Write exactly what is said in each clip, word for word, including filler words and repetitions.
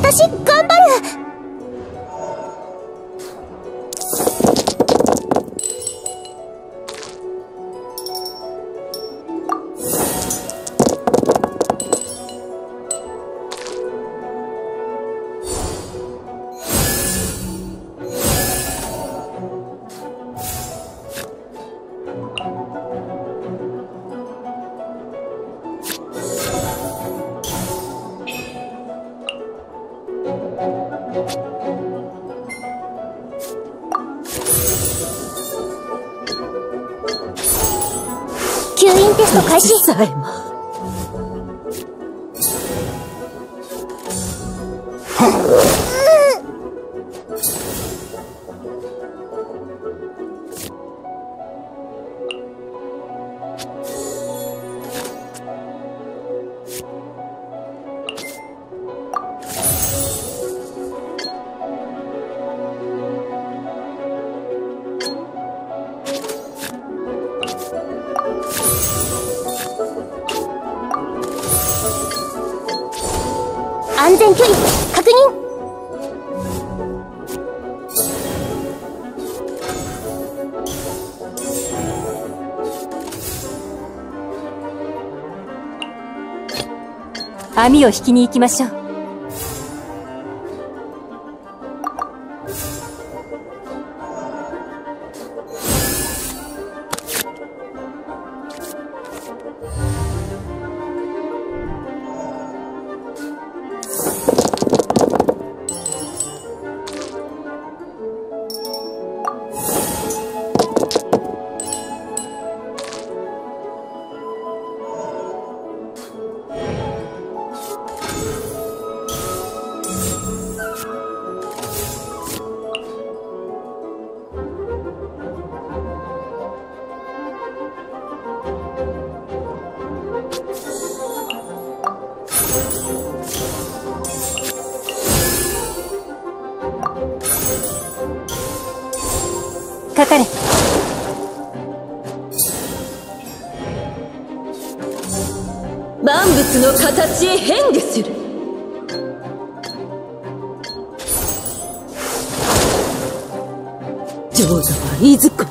私頑張る。サイマン。安全距離確認。網を引きに行きましょう。変でする。女王はいずこめ。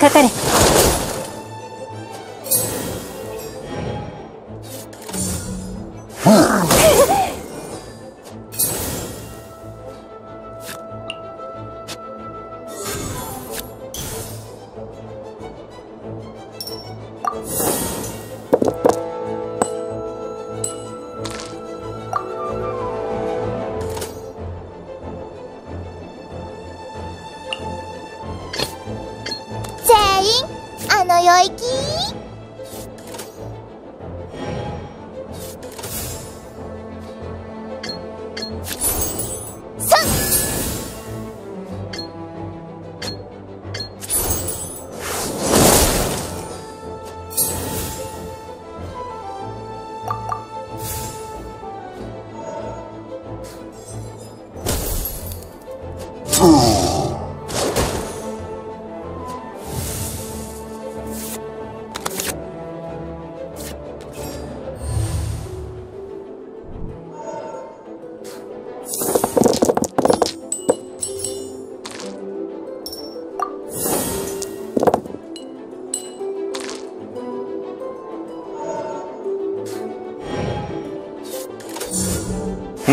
かかれ。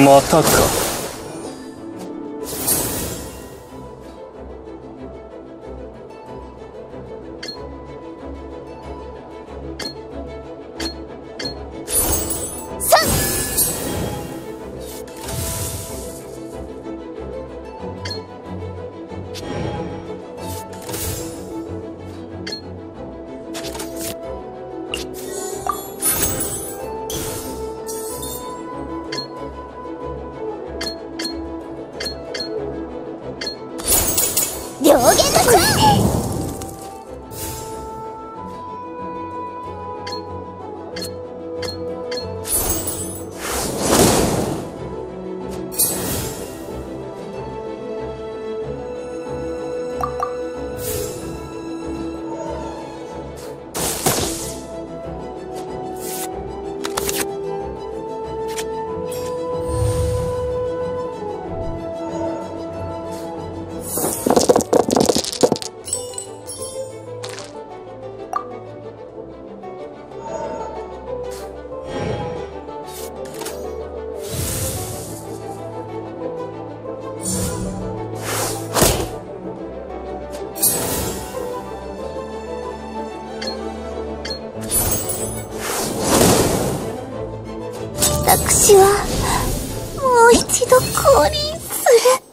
またか。さん。上限のせい。私はもう一度降臨する。